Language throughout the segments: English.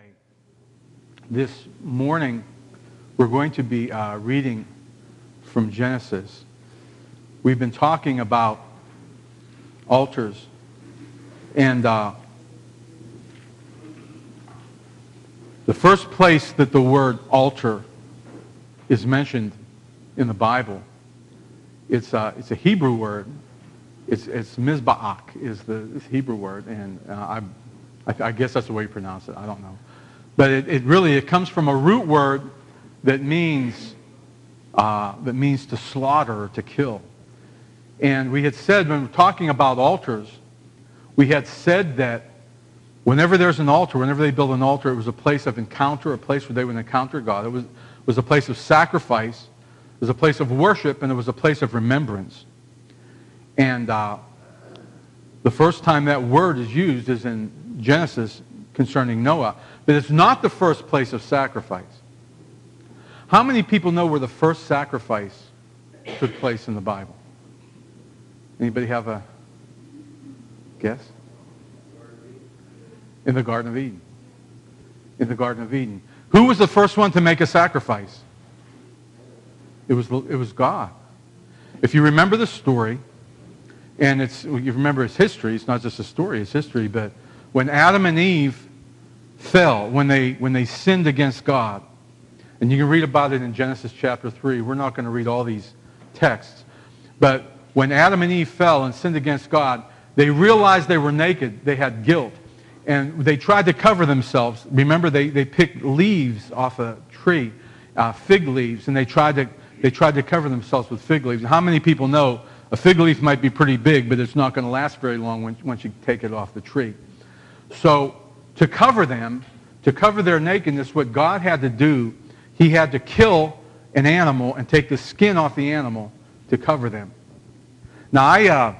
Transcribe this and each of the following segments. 8. This morning, we're going to be reading from Genesis. We've been talking about altars. And the first place that the word altar is mentioned in the Bible, it's a Hebrew word. It's Mizbaak is the Hebrew word, and I guess that's the way you pronounce it. I don't know. But it really comes from a root word that means to slaughter or to kill. And we had said, when we're talking about altars, we had said that whenever there's an altar, whenever they build an altar, it was a place of encounter, a place where they would encounter God. It was a place of sacrifice, it was a place of worship, and it was a place of remembrance. And the first time that word is used is in Genesis concerning Noah. But it's not the first place of sacrifice. How many people know where the first sacrifice took place in the Bible? Anybody have a guess? In the Garden of Eden. In the Garden of Eden. Who was the first one to make a sacrifice? It was God. If you remember the story, and you remember its history, it's not just a story, it's history, but when Adam and Eve fell, when they sinned against God, and you can read about it in Genesis chapter 3. We're not going to read all these texts. But when Adam and Eve fell and sinned against God, they realized they were naked, they had guilt, and they tried to cover themselves. Remember, they picked leaves off a tree, fig leaves, and they tried to cover themselves with fig leaves. And how many people know a fig leaf might be pretty big, but it's not going to last very long once you take it off the tree? So to cover them, to cover their nakedness, what God had to do, he had to kill an animal and take the skin off the animal to cover them. Now,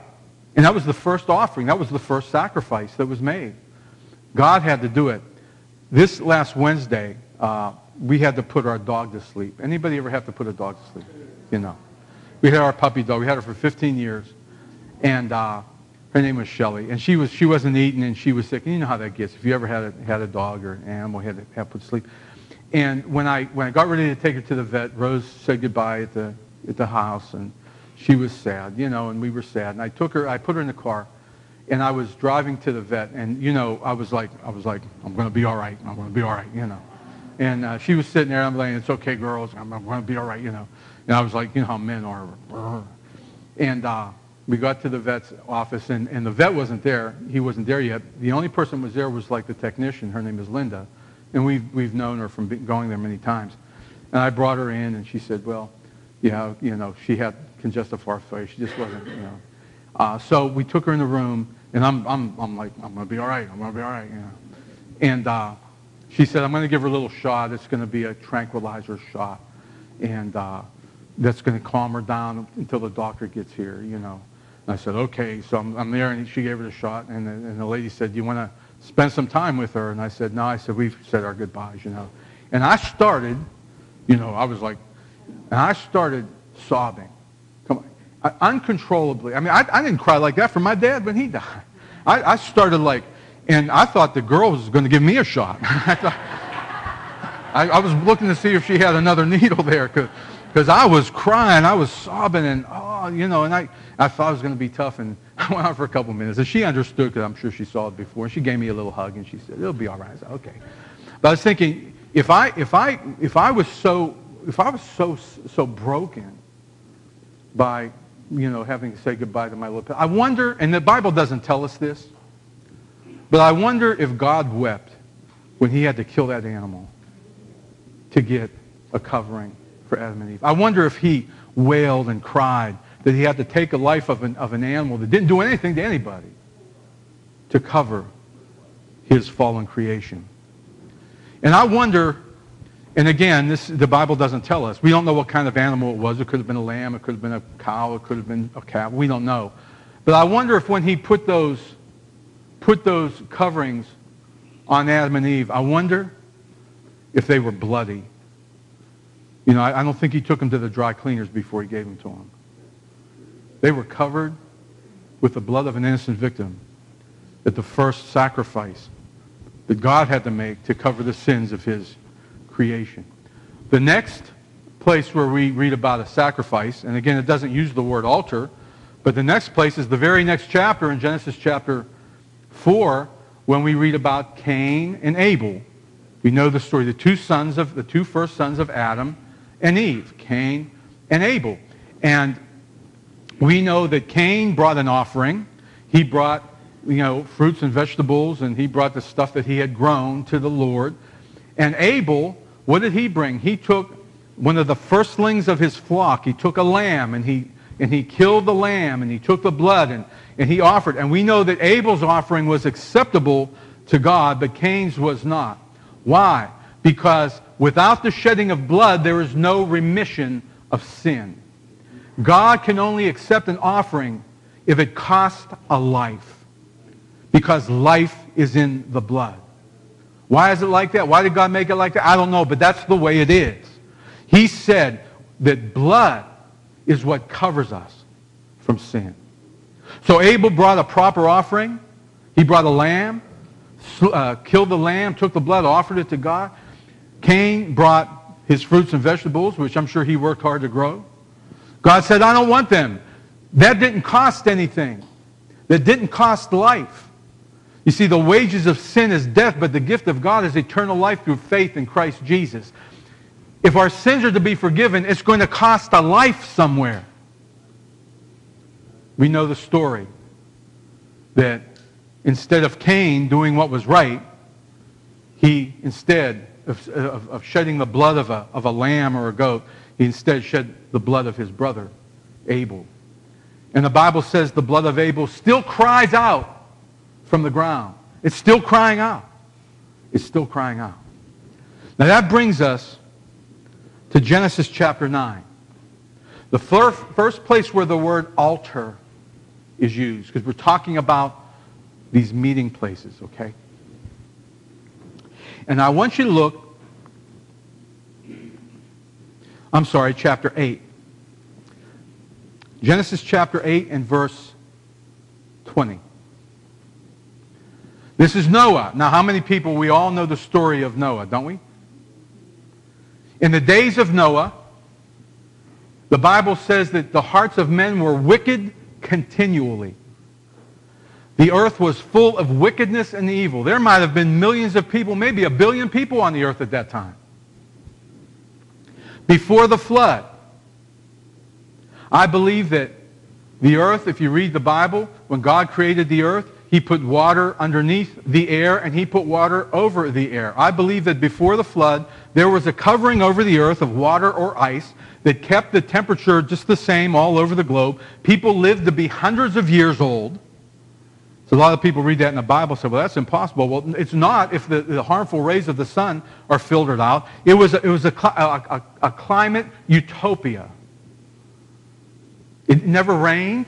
and that was the first offering. That was the first sacrifice that was made. God had to do it. This last Wednesday, we had to put our dog to sleep. Anybody ever have to put a dog to sleep? You know. We had our puppy dog. We had her for 15 years, and her name was Shelly. And she wasn't eating, and she was sick. And you know how that gets. If you ever had a dog or an animal, you had to have put to sleep. And when I got ready to take her to the vet, Rose said goodbye at the house, and she was sad, you know, and we were sad. And I put her in the car, and I was driving to the vet, and you know, I was like, I'm going to be all right, you know. And she was sitting there, and I'm like, it's okay, girls, I'm going to be all right, you know. And I was like, you know how men are. And we got to the vet's office, and the vet wasn't there. He wasn't there yet. The only person who was there was like the technician. Her name is Linda. And we've known her from going there many times. And I brought her in, and she said, well, you know, she had congestive heart failure. She just wasn't, you know. So we took her in the room, and I'm like, I'm going to be all right, you know. And she said, I'm going to give her a little shot. It's going to be a tranquilizer shot. And that's going to calm her down until the doctor gets here, you know. And I said, okay. So I'm there, and she gave her the shot, and the lady said, do you want to spend some time with her? And I said, no. I said, we've said our goodbyes, you know. And I started, you know, I was like, and I started sobbing. Come on. Uncontrollably. I mean, I didn't cry like that for my dad when he died. I started like, and I thought the girl was going to give me a shot. I was looking to see if she had another needle there, because I was crying, I was sobbing, and oh, you know, and I thought it was going to be tough, and I went on for a couple minutes, and she understood, because I'm sure she saw it before, and she gave me a little hug, and she said, it'll be all right. I said, okay. But I was thinking, if I was so broken by, you know, having to say goodbye to my little pet, I wonder, and the Bible doesn't tell us this, but I wonder if God wept when he had to kill that animal to get a covering for Adam and Eve. I wonder if he wailed and cried that he had to take a life of an animal that didn't do anything to anybody to cover his fallen creation. And I wonder, and again, the Bible doesn't tell us. We don't know what kind of animal it was. It could have been a lamb. It could have been a cow. It could have been a calf. We don't know. But I wonder if when he put those coverings on Adam and Eve, I wonder if they were bloody. You know, I don't think he took them to the dry cleaners before he gave them to them. They were covered with the blood of an innocent victim at the first sacrifice that God had to make to cover the sins of his creation. The next place where we read about a sacrifice, and again it doesn't use the word altar, but the next place is the very next chapter in Genesis chapter 4 when we read about Cain and Abel. We know the story, the two first sons of Adam and Eve, Cain and Abel. And we know that Cain brought an offering. He brought, fruits and vegetables, and he brought the stuff that he had grown to the Lord. And Abel, what did he bring? He took one of the firstlings of his flock. He took a lamb, and he killed the lamb, and he took the blood, and he offered. And we know that Abel's offering was acceptable to God, but Cain's was not. Why? Because without the shedding of blood, there is no remission of sin. God can only accept an offering if it costs a life, because life is in the blood. Why is it like that? Why did God make it like that? I don't know, but that's the way it is. He said that blood is what covers us from sin. So Abel brought a proper offering. He brought a lamb, killed the lamb, took the blood, offered it to God. Cain brought his fruits and vegetables, which I'm sure he worked hard to grow. God said, I don't want them. That didn't cost anything. That didn't cost life. You see, the wages of sin is death, but the gift of God is eternal life through faith in Christ Jesus. If our sins are to be forgiven, it's going to cost a life somewhere. We know the story that instead of Cain doing what was right, he, instead of shedding the blood of a lamb or a goat, he instead shed the blood of his brother, Abel. And the Bible says the blood of Abel still cries out from the ground. It's still crying out. It's still crying out. Now that brings us to Genesis chapter 9. The first place where the word altar is used, because we're talking about these meeting places, okay? And I want you to look, chapter 8. Genesis chapter 8 and verse 20. This is Noah. Now, how many people, we all know the story of Noah, don't we? In the days of Noah, the Bible says that the hearts of men were wicked continually. The earth was full of wickedness and evil. There might have been millions of people, maybe 1 billion people on the earth at that time. Before the flood, I believe that the earth, if you read the Bible, when God created the earth, he put water underneath the air and he put water over the air. I believe that before the flood, there was a covering over the earth of water or ice that kept the temperature just the same all over the globe. People lived to be hundreds of years old. So a lot of people read that in the Bible and say, well, that's impossible. Well, it's not if the harmful rays of the sun are filtered out. It was a climate utopia. It never rained.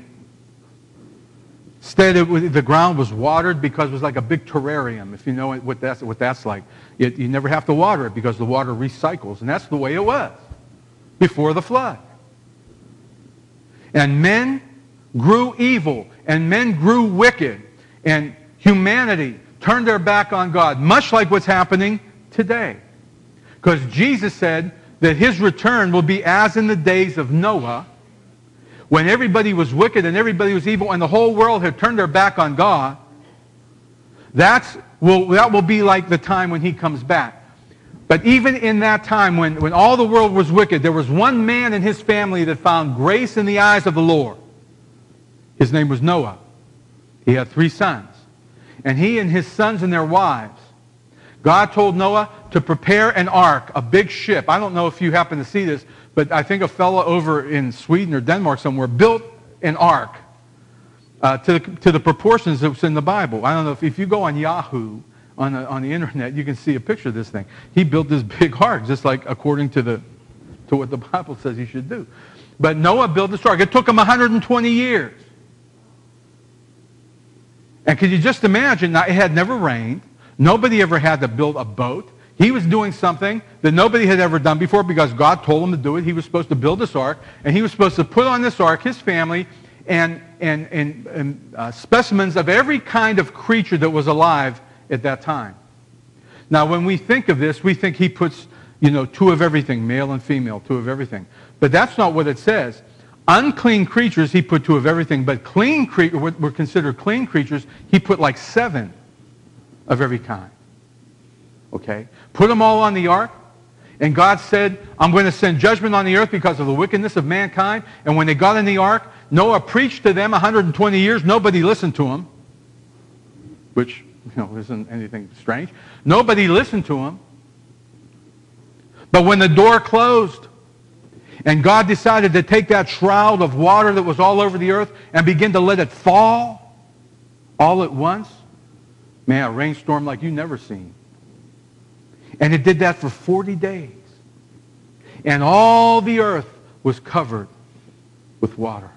Instead, the ground was watered because it was like a big terrarium, if you know what that's like. You never have to water it because the water recycles, and that's the way it was before the flood. And men grew evil, and men grew wicked, and humanity turned their back on God, much like what's happening today. Because Jesus said that his return will be as in the days of Noah, when everybody was wicked and everybody was evil and the whole world had turned their back on God. That will be like the time when he comes back. But even in that time when all the world was wicked, there was one man and his family that found grace in the eyes of the Lord. His name was Noah. He had 3 sons. And he and his sons and their wives, God told Noah to prepare an ark, a big ship. I don't know if you happen to see this, but I think a fellow over in Sweden or Denmark somewhere built an ark to the proportions that's in the Bible. I don't know if you go on Yahoo, on the internet, you can see a picture of this thing. He built this big ark, just like according to what the Bible says he should do. But Noah built this ark. It took him 120 years. And could you just imagine, it had never rained. Nobody ever had to build a boat. He was doing something that nobody had ever done before because God told him to do it. He was supposed to build this ark, and he was supposed to put on this ark his family and specimens of every kind of creature that was alive at that time. Now, when we think of this, we think he puts, two of everything, male and female, two of everything. But that's not what it says. Unclean creatures, he put two of everything, but clean creatures, were considered clean creatures, he put like 7 of every kind. Okay? Put them all on the ark, and God said, I'm going to send judgment on the earth because of the wickedness of mankind. And when they got in the ark, Noah preached to them 120 years. Nobody listened to him, which, isn't anything strange. Nobody listened to him. But when the door closed, and God decided to take that shroud of water that was all over the earth and begin to let it fall all at once. Man, a rainstorm like you never seen. And it did that for 40 days. And all the earth was covered with water.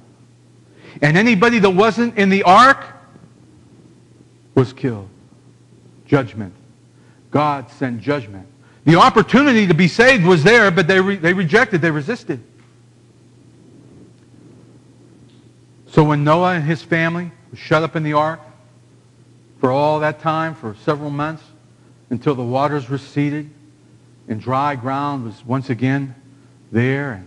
And anybody that wasn't in the ark was killed. Judgment. God sent judgment. The opportunity to be saved was there, but they rejected, they resisted. So when Noah and his family were shut up in the ark for all that time, for several months, until the waters receded and dry ground was once again there,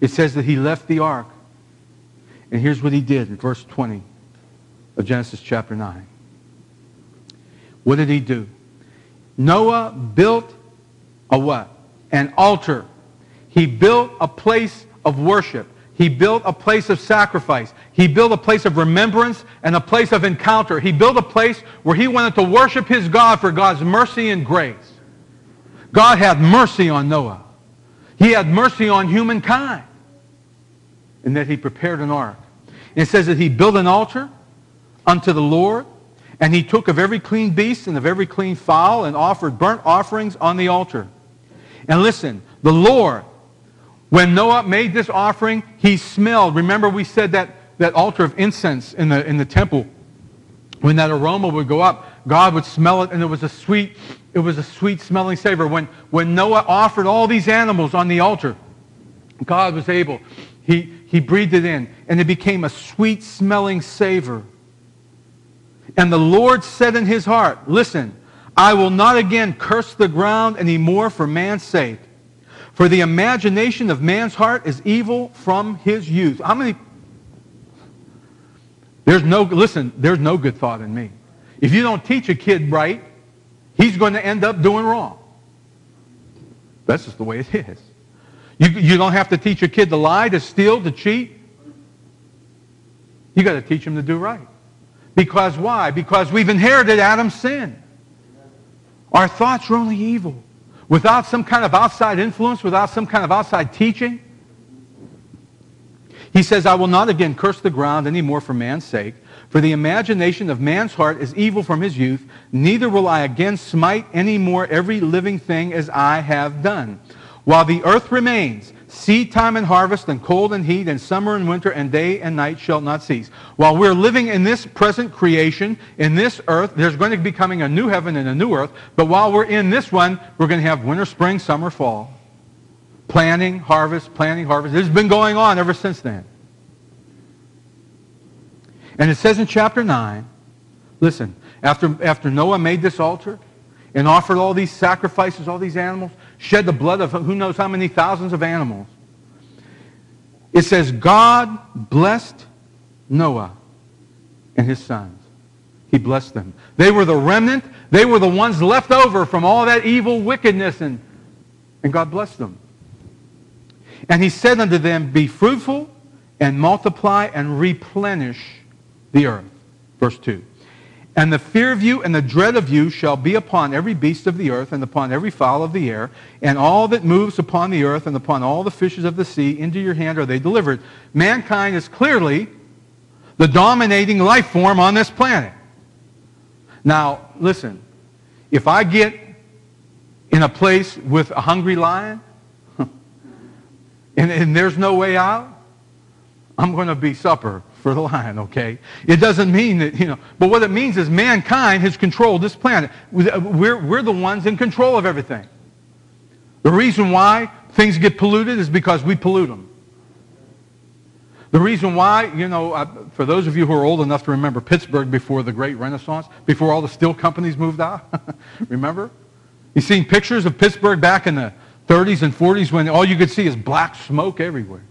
it says that he left the ark. And here's what he did in verse 20 of Genesis chapter 9. What did he do? Noah built a what? An altar. He built a place of worship. He built a place of sacrifice. He built a place of remembrance and a place of encounter. He built a place where he wanted to worship his God for God's mercy and grace. God had mercy on Noah. He had mercy on humankind. And that he prepared an ark. And it says that he built an altar unto the Lord. And he took of every clean beast and of every clean fowl and offered burnt offerings on the altar. And listen, the Lord, when Noah made this offering, he smelled. Remember we said that altar of incense in the temple, when that aroma would go up, God would smell it, and it was a sweet smelling savor. When Noah offered all these animals on the altar, God was able. He breathed it in, and it became a sweet smelling savor. And the Lord said in his heart, listen, I will not again curse the ground any more for man's sake. For the imagination of man's heart is evil from his youth. How many? There's no good thought in me. If you don't teach a kid right, he's going to end up doing wrong. That's just the way it is. You don't have to teach a kid to lie, to steal, to cheat. You got to teach him to do right. Because why? Because we've inherited Adam's sin. Our thoughts are only evil. Without some kind of outside influence, without some kind of outside teaching. He says, I will not again curse the ground any more for man's sake, for the imagination of man's heart is evil from his youth, neither will I again smite any more every living thing as I have done. While the earth remains, seed time and harvest, and cold and heat, and summer and winter, and day and night shall not cease. While we're living in this present creation, in this earth, there's going to be coming a new heaven and a new earth. But while we're in this one, we're going to have winter, spring, summer, fall. Planting, harvest, planting, harvest. This has been going on ever since then. And it says in chapter 9, listen, after Noah made this altar and offered all these sacrifices, all these animals, shed the blood of who knows how many thousands of animals. It says, God blessed Noah and his sons. He blessed them. They were the remnant. They were the ones left over from all that evil wickedness, and God blessed them. And he said unto them, be fruitful and multiply and replenish the earth. Verse 2. And the fear of you and the dread of you shall be upon every beast of the earth and upon every fowl of the air and all that moves upon the earth and upon all the fishes of the sea. Into your hand are they delivered. Mankind is clearly the dominating life form on this planet. Now, listen, if I get in a place with a hungry lion and there's no way out, I'm going to be supper for the lion, okay? It doesn't mean that, but what it means is mankind has controlled this planet. We're the ones in control of everything. The reason why things get polluted is because we pollute them. The reason why, for those of you who are old enough to remember Pittsburgh before the Great Renaissance, before all the steel companies moved out, remember? You've seen pictures of Pittsburgh back in the 30s and 40s when all you could see is black smoke everywhere.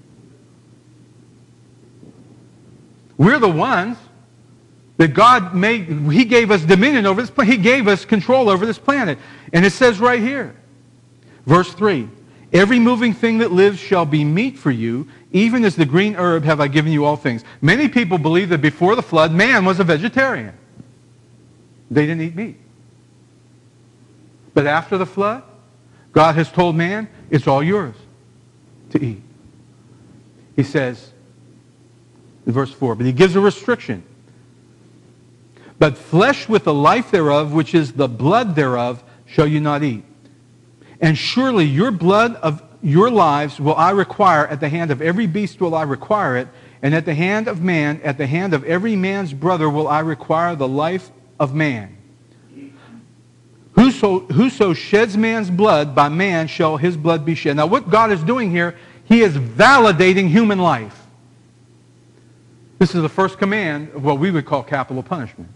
We're the ones that God made. He gave us dominion over this planet. He gave us control over this planet. And it says right here, verse 3, every moving thing that lives shall be meat for you, even as the green herb have I given you all things. Many people believe that before the flood, man was a vegetarian. They didn't eat meat. But after the flood, God has told man, it's all yours to eat. He says, in verse 4, but he gives a restriction. But flesh with the life thereof, which is the blood thereof, shall you not eat. And surely your blood of your lives will I require, at the hand of every beast will I require it, and at the hand of man, at the hand of every man's brother will I require the life of man. Whoso sheds man's blood, by man shall his blood be shed. Now what God is doing here, he is validating human life. This is the first command of what we would call capital punishment.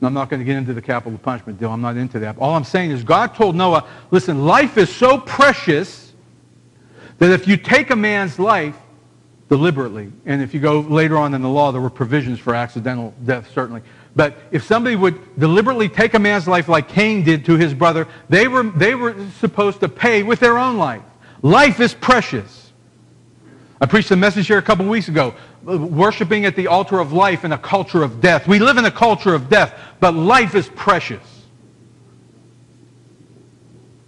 And I'm not going to get into the capital punishment deal. I'm not into that. All I'm saying is God told Noah, listen, life is so precious that if you take a man's life deliberately, and if you go later on in the law, there were provisions for accidental death, certainly. But if somebody would deliberately take a man's life like Cain did to his brother, they were supposed to pay with their own life. Life is precious. I preached a message here a couple weeks ago, worshiping at the altar of life in a culture of death. We live in a culture of death, but life is precious.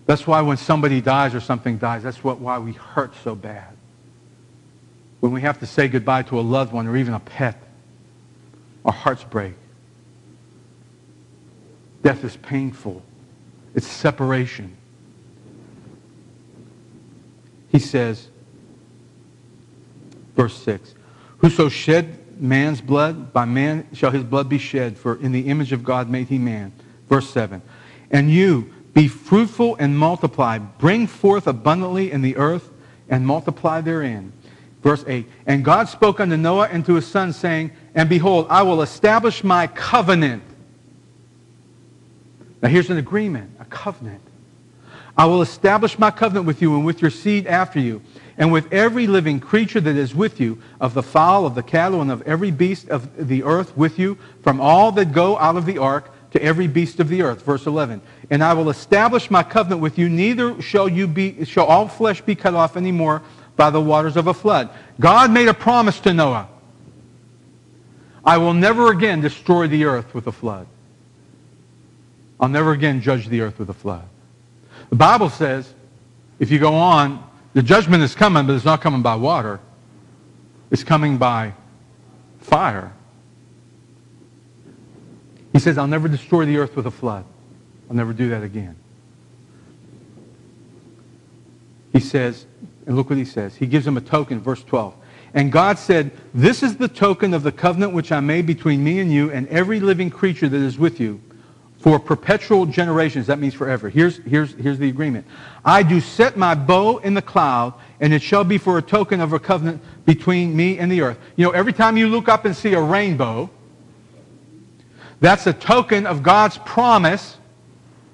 That's why when somebody dies or something dies, that's why we hurt so bad. When we have to say goodbye to a loved one or even a pet, our hearts break. Death is painful. It's separation. He says, verse 6, whoso shed man's blood, by man shall his blood be shed, for in the image of God made he man. Verse 7, and you, be fruitful and multiply, bring forth abundantly in the earth, and multiply therein. Verse 8, and God spoke unto Noah and to his son, saying, and behold, I will establish my covenant. Now here's an agreement, a covenant. I will establish my covenant with you and with your seed after you, and with every living creature that is with you, of the fowl, of the cattle, and of every beast of the earth with you, from all that go out of the ark to every beast of the earth. Verse 11, and I will establish my covenant with you, neither shall all flesh be cut off any more by the waters of a flood. God made a promise to Noah. I will never again destroy the earth with a flood. I'll never again judge the earth with a flood. The Bible says, if you go on, the judgment is coming, but it's not coming by water. It's coming by fire. He says, I'll never destroy the earth with a flood. I'll never do that again. He says, and look what he says. He gives him a token, verse 12. And God said, this is the token of the covenant which I made between me and you and every living creature that is with you, for perpetual generations. That means forever. Here's the agreement. I do set my bow in the cloud, and it shall be for a token of a covenant between me and the earth. You know, every time you look up and see a rainbow, that's a token of God's promise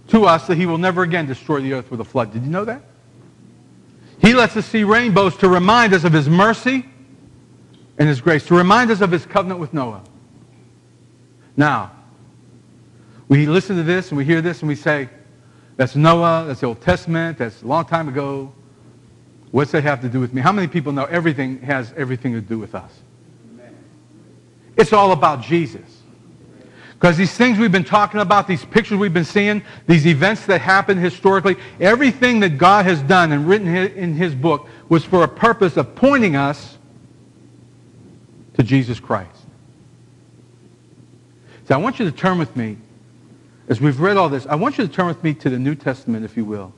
to us that he will never again destroy the earth with a flood. Did you know that? He lets us see rainbows to remind us of his mercy and his grace, to remind us of his covenant with Noah. Now, we listen to this and we hear this and we say, that's Noah, that's the Old Testament, that's a long time ago. What's that have to do with me? How many people know everything has everything to do with us? Amen. It's all about Jesus. Because these things we've been talking about, these pictures we've been seeing, these events that happened historically, everything that God has done and written in his book was for a purpose of pointing us to Jesus Christ. So I want you to turn with me. As we've read all this, I want you to turn with me to the New Testament, if you will.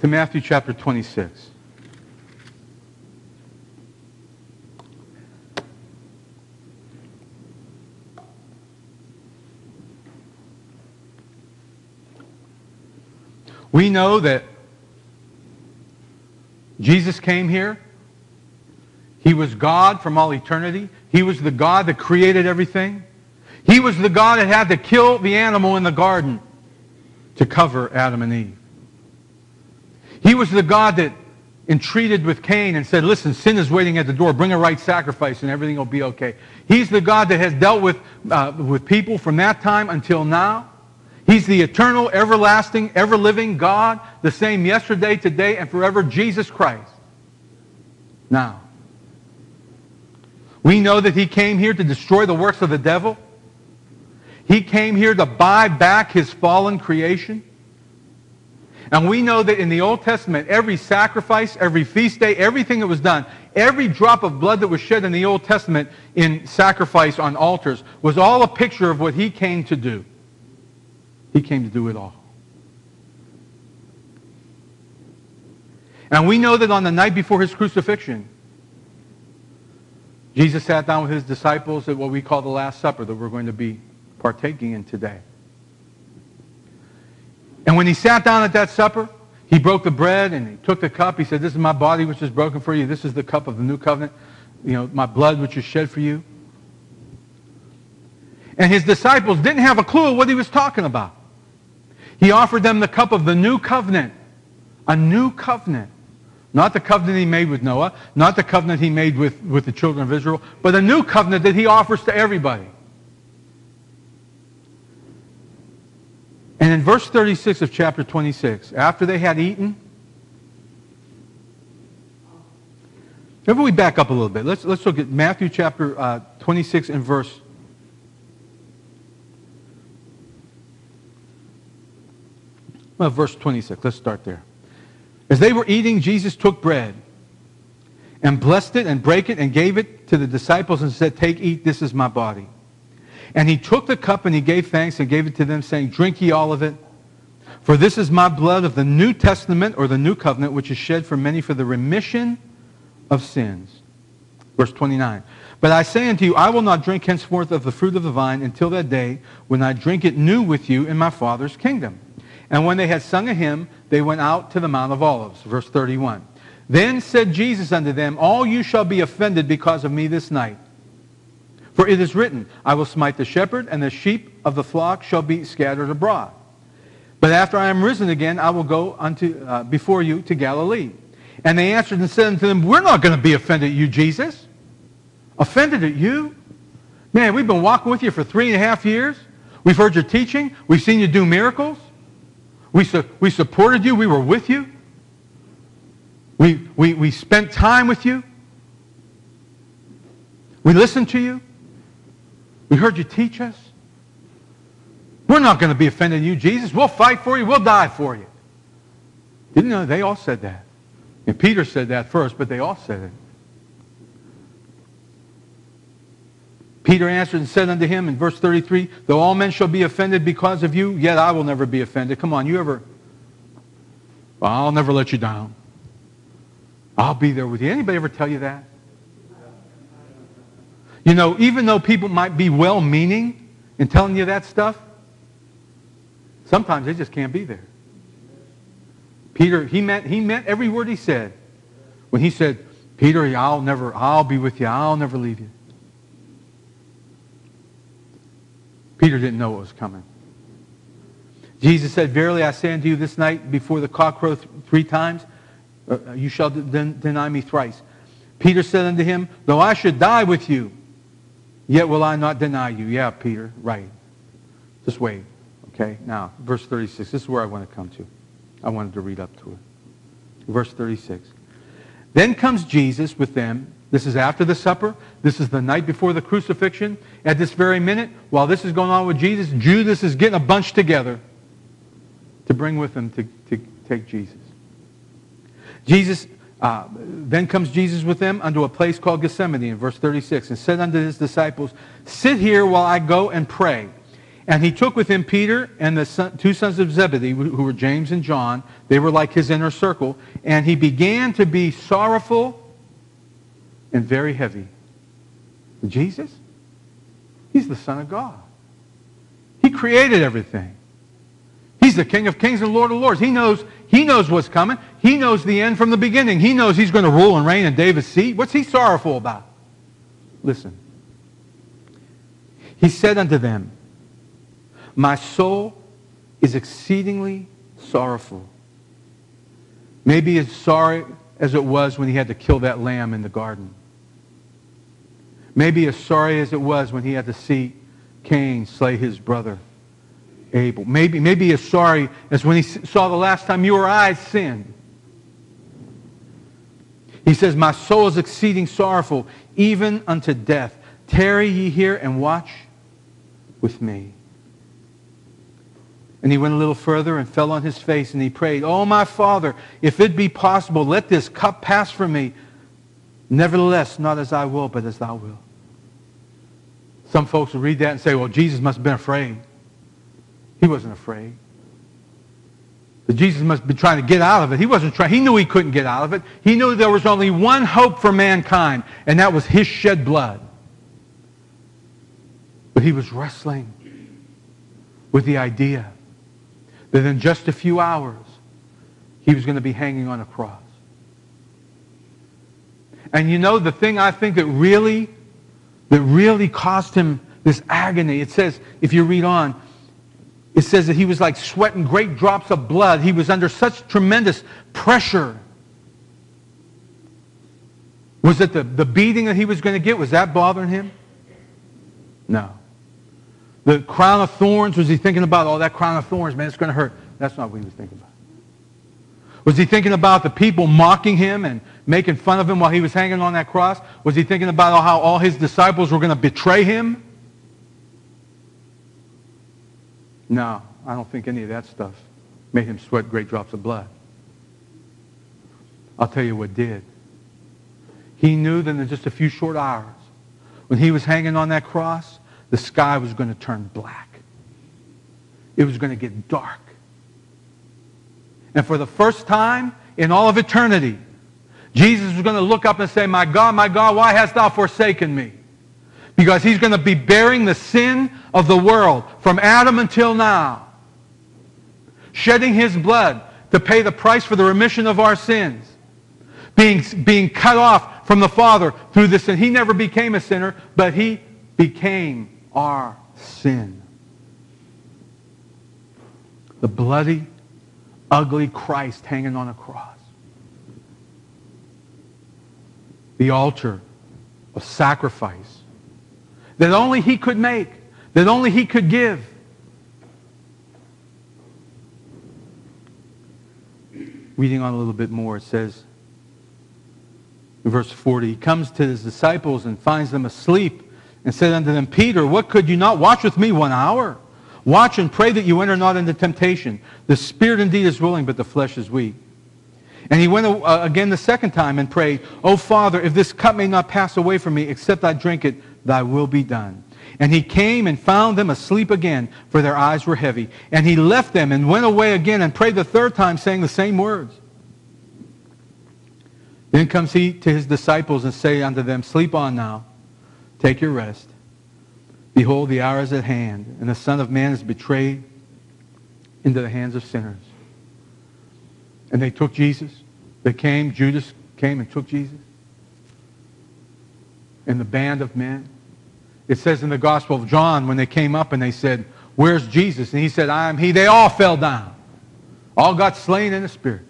To Matthew chapter 26. We know that Jesus came here. He was God from all eternity. He was the God that created everything. He was the God that had to kill the animal in the garden to cover Adam and Eve. He was the God that entreated with Cain and said, listen, sin is waiting at the door. Bring a right sacrifice and everything will be okay. He's the God that has dealt with people from that time until now. He's the eternal, everlasting, ever-living God, the same yesterday, today, and forever, Jesus Christ. Now, we know that He came here to destroy the works of the devil. He came here to buy back His fallen creation. And we know that in the Old Testament, every sacrifice, every feast day, everything that was done, every drop of blood that was shed in the Old Testament in sacrifice on altars was all a picture of what He came to do. He came to do it all. And we know that on the night before His crucifixion, Jesus sat down with His disciples at what we call the Last Supper that we're going to be partaking in today. And when He sat down at that supper, He broke the bread and He took the cup. He said, this is my body which is broken for you. This is the cup of the new covenant. You know, my blood which is shed for you. And His disciples didn't have a clue what He was talking about. He offered them the cup of the new covenant. A new covenant. Not the covenant He made with Noah. Not the covenant He made with the children of Israel. But a new covenant that He offers to everybody. And in verse 36 of chapter 26, after they had eaten... Remember, we back up a little bit. Let's look at Matthew chapter 26 and verse 26. Let's start there. As they were eating, Jesus took bread and blessed it and brake it and gave it to the disciples and said, take, eat, this is my body. And He took the cup and He gave thanks and gave it to them, saying, drink ye all of it, for this is my blood of the New Testament, or the New Covenant, which is shed for many for the remission of sins. Verse 29. But I say unto you, I will not drink henceforth of the fruit of the vine until that day when I drink it new with you in my Father's kingdom. And when they had sung a hymn, they went out to the Mount of Olives. Verse 31. Then said Jesus unto them, all you shall be offended because of me this night. For it is written, I will smite the shepherd, and the sheep of the flock shall be scattered abroad. But after I am risen again, I will go before you to Galilee. And they answered and said unto them, we're not going to be offended at you, Jesus. Offended at you? Man, we've been walking with you for 3.5 years. We've heard your teaching. We've seen you do miracles. We supported you. We were with you. We spent time with you. We listened to you. We heard you teach us. We're not going to be offended at you, Jesus. We'll fight for you. We'll die for you. Didn't know they all said that. And Peter said that first, but they all said it. Peter answered and said unto him in verse 33, though all men shall be offended because of you, yet I will never be offended. Come on, well, I'll never let you down. I'll be there with you. Anybody ever tell you that? You know, even though people might be well-meaning in telling you that stuff, sometimes they just can't be there. Peter, he meant every word he said. When he said, Peter, I'll be with you. I'll never leave you. Peter didn't know what was coming. Jesus said, verily I say unto you, this night before the cock crow 3 times, you shall deny me thrice. Peter said unto him, though I should die with you, yet will I not deny you. Yeah, Peter, right. Just wait. Okay, now, verse 36. This is where I want to come to. I wanted to read up to it. Verse 36. Then comes Jesus with them. This is after the supper. This is the night before the crucifixion. At this very minute, while this is going on with Jesus, Judas is getting a bunch together to bring with him to take Jesus. Then comes Jesus with them unto a place called Gethsemane, in verse 36, and said unto His disciples, sit here while I go and pray. And He took with Him Peter and the two sons of Zebedee, who were James and John. They were like His inner circle. And He began to be sorrowful and very heavy. Jesus? He's the Son of God. He created everything. He's the King of Kings and Lord of Lords. He knows what's coming. He knows the end from the beginning. He knows he's going to rule and reign in David's seat. What's he sorrowful about? Listen. He said unto them, "My soul is exceedingly sorrowful." Maybe as sorry as it was when he had to kill that lamb in the garden. Maybe as sorry as it was when he had to see Cain slay his brother Abel. Maybe as sorry as when he saw the last time you or I sinned. He says, "My soul is exceeding sorrowful, even unto death. Tarry ye here and watch with me." And he went a little further and fell on his face and he prayed, "Oh, my Father, if it be possible, let this cup pass from me. Nevertheless, not as I will, but as thou wilt." Some folks will read that and say, "Well, Jesus must have been afraid." He wasn't afraid. But Jesus must be trying to get out of it. He wasn't trying. He knew he couldn't get out of it. He knew there was only one hope for mankind, and that was his shed blood. But he was wrestling with the idea that in just a few hours, he was going to be hanging on a cross. And you know the thing I think that really caused him this agony. It says, if you read on, it says that he was like sweating great drops of blood. He was under such tremendous pressure. Was it the beating that he was going to get? Was that bothering him? No. The crown of thorns, was he thinking about, "Oh, that crown of thorns, man, it's going to hurt"? That's not what he was thinking about. Was he thinking about the people mocking him and making fun of him while he was hanging on that cross? Was he thinking about how all his disciples were going to betray him? No, I don't think any of that stuff made him sweat great drops of blood. I'll tell you what did. He knew that in just a few short hours, when he was hanging on that cross, the sky was going to turn black. It was going to get dark. And for the first time in all of eternity, Jesus was going to look up and say, "My God, my God, why hast thou forsaken me?" Because he's going to be bearing the sin of the world from Adam until now, shedding his blood to pay the price for the remission of our sins, being cut off from the Father through the sin. He never became a sinner, but he became our sin. The bloody, ugly Christ hanging on a cross. The altar of sacrifice that only he could make, that only he could give. Reading on a little bit more, it says in verse 40, "He comes to his disciples and finds them asleep, and said unto them, Peter, what, could you not watch with me 1 hour? Watch and pray that you enter not into temptation. The spirit indeed is willing, but the flesh is weak. And he went again the second time and prayed, O Father, if this cup may not pass away from me, except I drink it, thy will be done. And he came and found them asleep again, for their eyes were heavy. And he left them and went away again and prayed the third time, saying the same words. Then comes he to his disciples and say unto them, Sleep on now, take your rest. Behold, the hour is at hand, and the Son of Man is betrayed into the hands of sinners. And they took Jesus. They came, Judas came and took Jesus. And the band of men. It says in the Gospel of John, when they came up and they said, Where's Jesus? And he said, I am he. They all fell down. All got slain in the Spirit.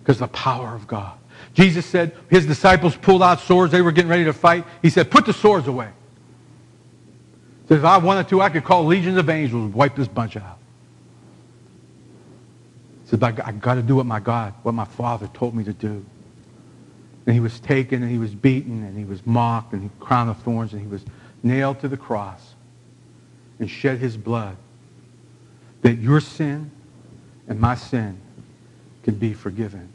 Because the power of God. Jesus said, his disciples pulled out swords. They were getting ready to fight. He said, put the swords away. He said, if I wanted to, I could call legions of angels and wipe this bunch out. He said, but I've got to do what my Father told me to do. And he was taken, and he was beaten, and he was mocked, and he crowned of thorns, and he was nailed to the cross and shed his blood that your sin and my sin could be forgiven.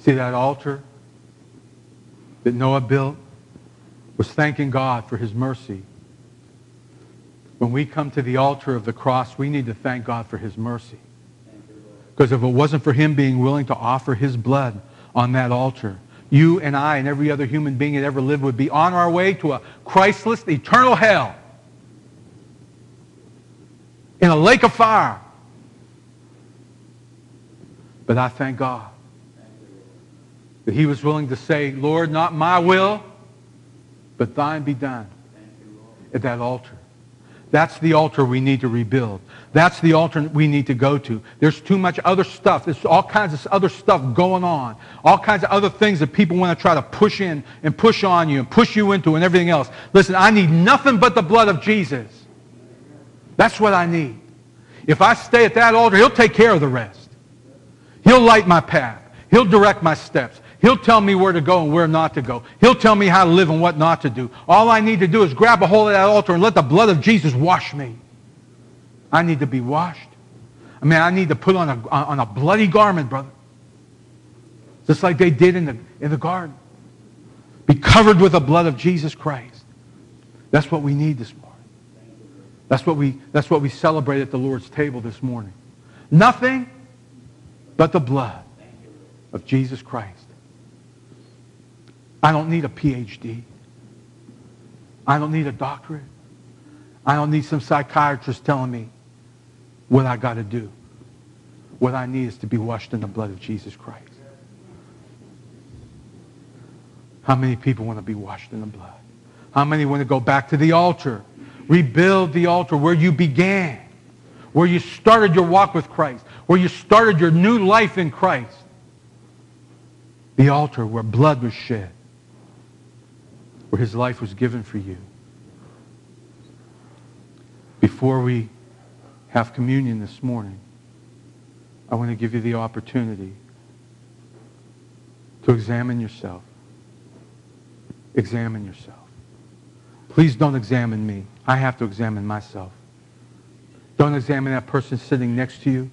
See, that altar that Noah built was thanking God for his mercy. When we come to the altar of the cross, we need to thank God for his mercy. Because if it wasn't for him being willing to offer his blood on that altar, you and I and every other human being that ever lived would be on our way to a Christless, eternal hell. In a lake of fire. But I thank God that he was willing to say, Lord, not my will, but thine be done at that altar. That's the altar we need to rebuild. That's the altar we need to go to. There's too much other stuff. There's all kinds of other stuff going on. All kinds of other things that people want to try to push in and push on you and push you into and everything else. Listen, I need nothing but the blood of Jesus. That's what I need. If I stay at that altar, he'll take care of the rest. He'll light my path. He'll direct my steps. He'll tell me where to go and where not to go. He'll tell me how to live and what not to do. All I need to do is grab a hold of that altar and let the blood of Jesus wash me. I need to be washed. I mean, I need to put on a bloody garment, brother. Just like they did in the garden. Be covered with the blood of Jesus Christ. That's what we need this morning. That's what we celebrate at the Lord's table this morning. Nothing but the blood of Jesus Christ. I don't need a PhD. I don't need a doctorate. I don't need some psychiatrist telling me what I got to do. What I need is to be washed in the blood of Jesus Christ. How many people want to be washed in the blood? How many want to go back to the altar? Rebuild the altar where you began, where you started your walk with Christ, where you started your new life in Christ. The altar where blood was shed, where his life was given for you. Before we have communion this morning, I want to give you the opportunity to examine yourself. Examine yourself. Please don't examine me. I have to examine myself. Don't examine that person sitting next to you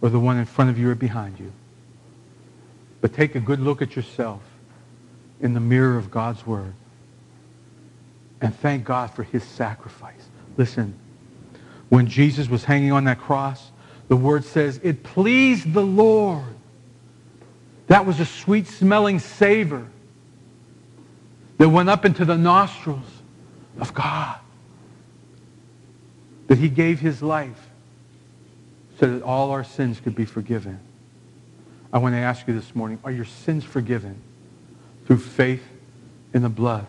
or the one in front of you or behind you. But take a good look at yourself in the mirror of God's Word and thank God for his sacrifice. Listen, when Jesus was hanging on that cross, the Word says, it pleased the Lord. That was a sweet-smelling savor that went up into the nostrils of God, that he gave his life so that all our sins could be forgiven. I want to ask you this morning, are your sins forgiven through faith in the blood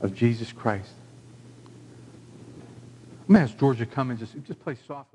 of Jesus Christ? I'm going to ask Georgia to come and just play softly.